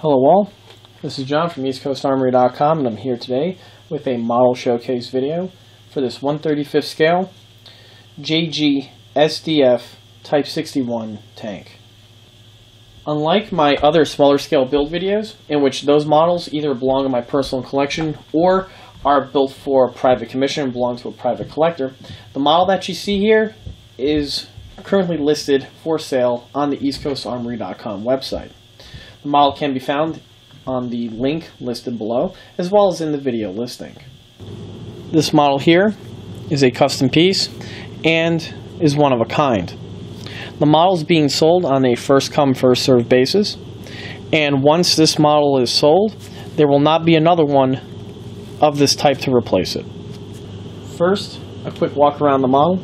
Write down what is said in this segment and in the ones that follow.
Hello all, this is John from EastCoastArmory.com and I'm here today with a model showcase video for this 1/35 scale JGSDF Type 61 tank. Unlike my other smaller scale build videos, in which those models either belong in my personal collection or are built for a private commission and belong to a private collector, the model that you see here is currently listed for sale on the EastCoastArmory.com website. The model can be found on the link listed below, as well as in the video listing. This model here is a custom piece and is one of a kind. The model is being sold on a first come, first served basis, and once this model is sold, there will not be another one of this type to replace it. First, a quick walk around the model.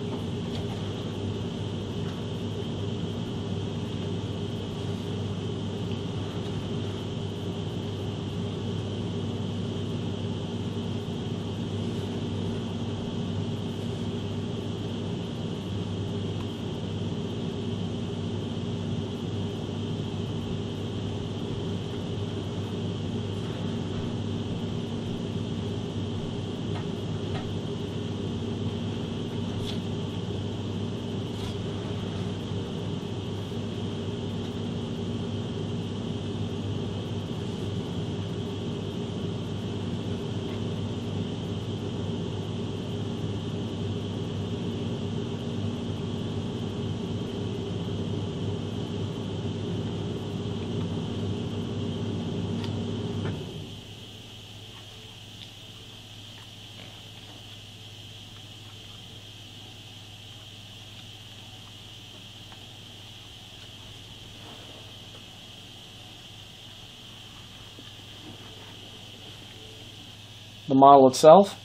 The model itself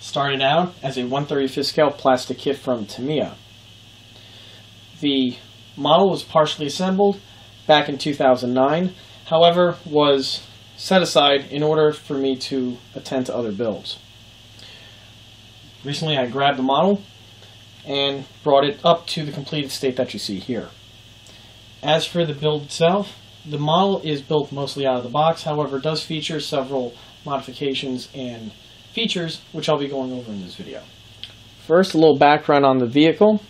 started out as a 1/35 scale plastic kit from Tamiya. The model was partially assembled back in 2009, however, was set aside in order for me to attend to other builds. Recently I grabbed the model and brought it up to the completed state that you see here. As for the build itself, the model is built mostly out of the box, however, it does feature several modifications and features, which I'll be going over in this video. First, a little background on the vehicle.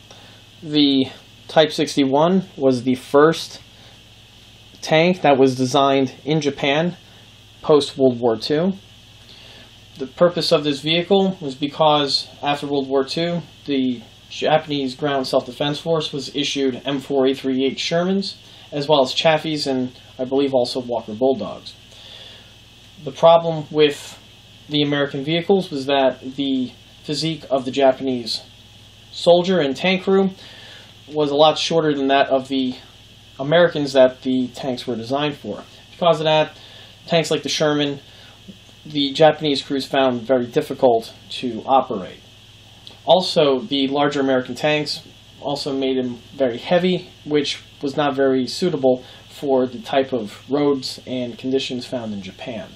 The Type 61 was the first tank that was designed in Japan post-World War II. The purpose of this vehicle was because after World War II, the Japanese Ground Self-Defense Force was issued M4A3E8 Shermans, as well as Chaffees and I believe also Walker Bulldogs. The problem with the American vehicles was that the physique of the Japanese soldier and tank crew was a lot shorter than that of the Americans that the tanks were designed for. Because of that, tanks like the Sherman, the Japanese crews found very difficult to operate. Also, the larger American tanks also made them very heavy, which was not very suitable for the type of roads and conditions found in Japan.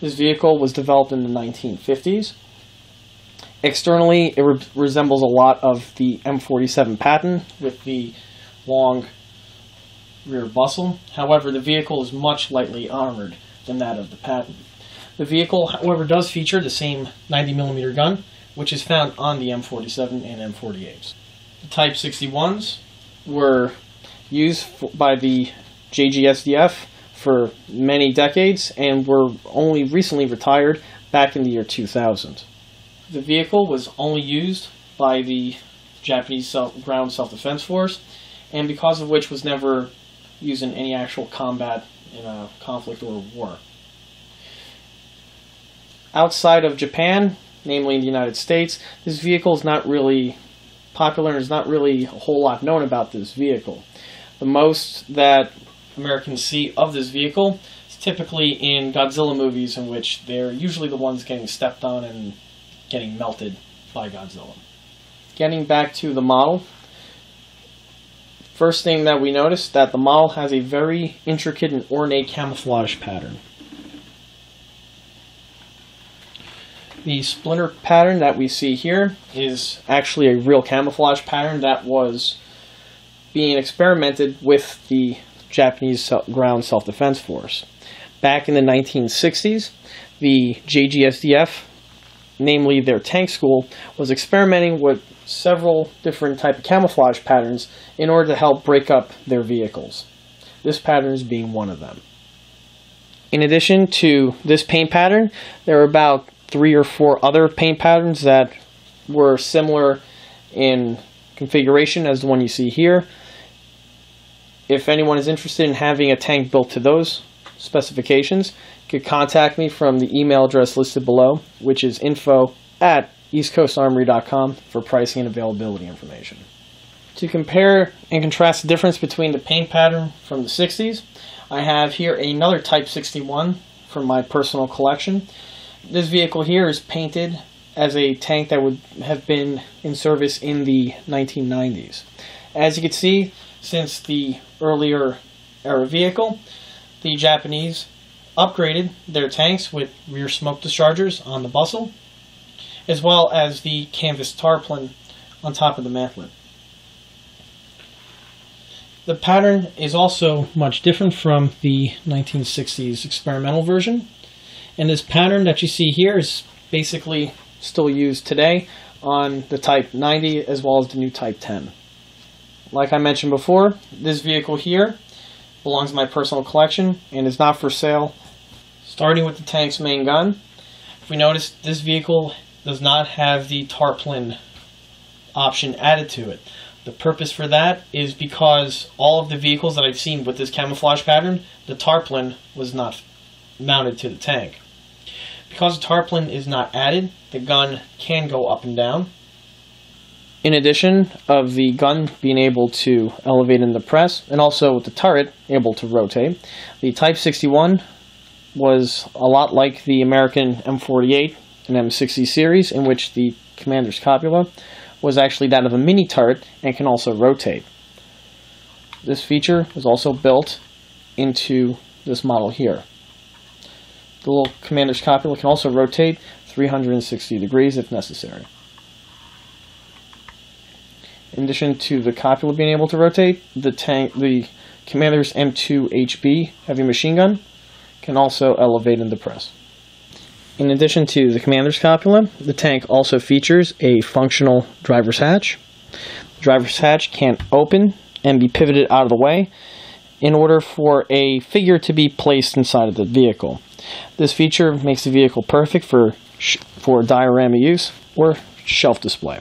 This vehicle was developed in the 1950s. Externally, it resembles a lot of the M47 Patton with the long rear bustle. However, the vehicle is much lightly armored than that of the Patton. The vehicle, however, does feature the same 90mm gun, which is found on the M47 and M48s. The Type 61s were used by the JGSDF for many decades and were only recently retired back in the year 2000. The vehicle was only used by the Japanese Ground Self-Defense Force, and because of which was never used in any actual combat in a conflict or a war. Outside of Japan, namely in the United States, this vehicle is not really popular and is not really a whole lot known about this vehicle. The most that Americans see of this vehicle is typically in Godzilla movies, in which they're usually the ones getting stepped on and getting melted by Godzilla. Getting back to the model, first thing that we notice that the model has a very intricate and ornate camouflage pattern. The splinter pattern that we see here is actually a real camouflage pattern that was being experimented with the Japanese ground self-defense force. Back in the 1960s, the JGSDF, namely their tank school, was experimenting with several different type of camouflage patterns in order to help break up their vehicles. This pattern being one of them. In addition to this paint pattern, there are about 3 or 4 other paint patterns that were similar in configuration as the one you see here. If anyone is interested in having a tank built to those specifications, you could contact me from the email address listed below, which is info@EastCoastArmory.com for pricing and availability information. To compare and contrast the difference between the paint pattern from the 60s, I have here another Type 61 from my personal collection. This vehicle here is painted as a tank that would have been in service in the 1990s. As you can see, since the earlier era vehicle, the Japanese upgraded their tanks with rear smoke dischargers on the bustle, as well as the canvas tarpaulin on top of the mantlet. The pattern is also much different from the 1960s experimental version, and this pattern that you see here is basically still used today on the Type 90 as well as the new Type 10. Like I mentioned before, this vehicle here belongs to my personal collection and is not for sale. Starting with the tank's main gun, if we notice, this vehicle does not have the tarpaulin option added to it. The purpose for that is because all of the vehicles that I've seen with this camouflage pattern, the tarpaulin was not mounted to the tank. Because the tarpaulin is not added, the gun can go up and down. In addition of the gun being able to elevate in the press, and also with the turret able to rotate, the Type 61 was a lot like the American M48 and M60 series, in which the commander's copula was actually that of a mini turret and can also rotate. This feature was also built into this model here. The little commander's copula can also rotate 360 degrees if necessary. In addition to the copula being able to rotate, the commander's M2HB heavy machine gun can also elevate and depress. In addition to the commander's copula, the tank also features a functional driver's hatch. The driver's hatch can open and be pivoted out of the way in order for a figure to be placed inside of the vehicle. This feature makes the vehicle perfect for diorama use or shelf display.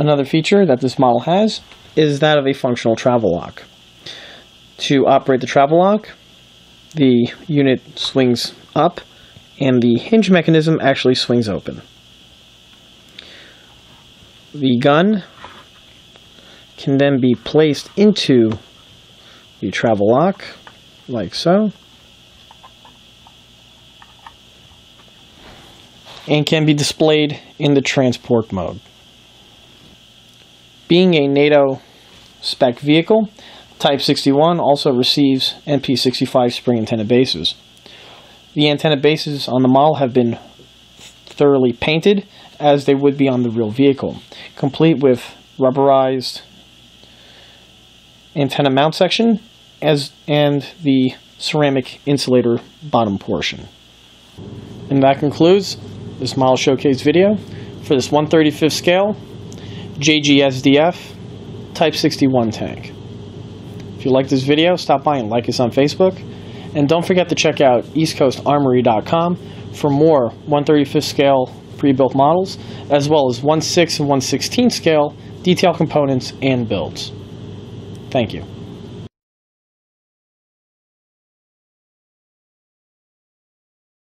Another feature that this model has is that of a functional travel lock. To operate the travel lock, the unit swings up and the hinge mechanism actually swings open. The gun can then be placed into the travel lock, like so, and can be displayed in the transport mode. Being a NATO spec vehicle, Type 61 also receives MP65 spring antenna bases. The antenna bases on the model have been thoroughly painted as they would be on the real vehicle, complete with rubberized antenna mount section and the ceramic insulator bottom portion. And that concludes this model showcase video for this 1/35 scale JGSDF Type 61 tank. If you like this video, stop by and like us on Facebook. And don't forget to check out EastCoastArmory.com for more 1/35 scale pre-built models, as well as 1/6 and 1/16 scale detail components and builds. Thank you.